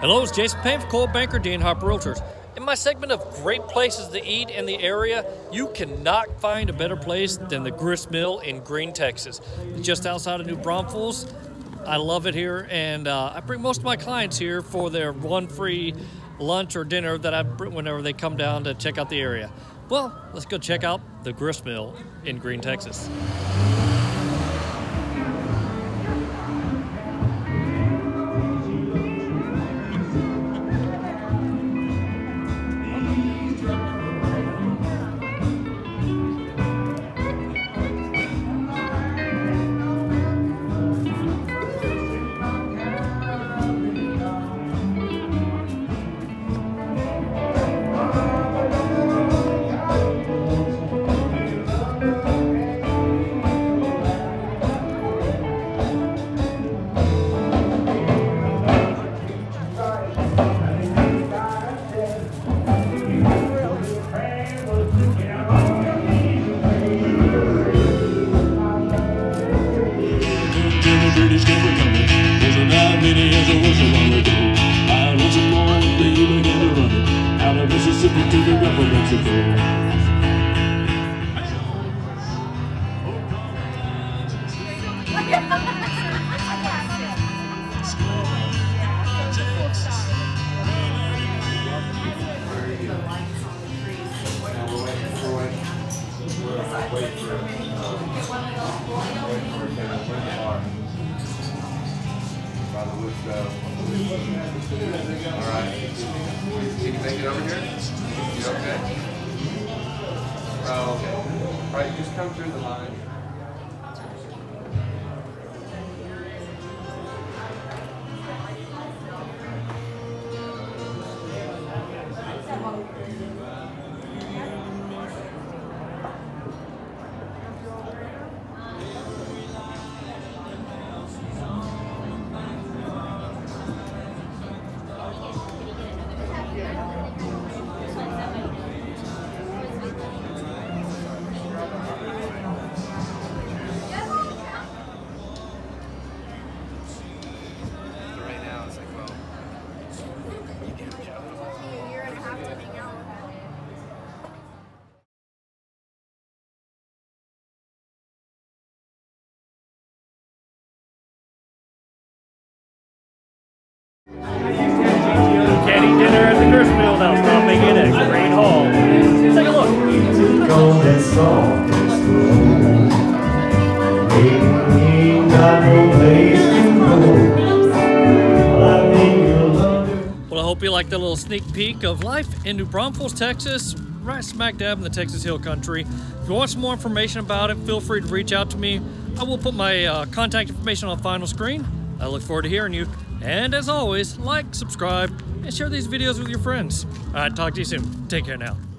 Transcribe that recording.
Hello, it's Jason Payne for Coal Banker, Dean Harper Realtors. In my segment of great places to eat in the area, you cannot find a better place than the Gristmill in Gruene, Texas. It's just outside of New Braunfels. I love it here, and I bring most of my clients here for their one free lunch or dinner that I bring whenever they come down to check out the area. Well, let's go check out the Gristmill in Gruene, Texas. The little sneak peek of life in New Braunfels, Texas, right smack dab in the Texas Hill Country. If you want some more information about it, feel free to reach out to me. I will put my contact information on the final screen. I look forward to hearing you. And as always, like, subscribe, and share these videos with your friends. All right, talk to you soon. Take care now.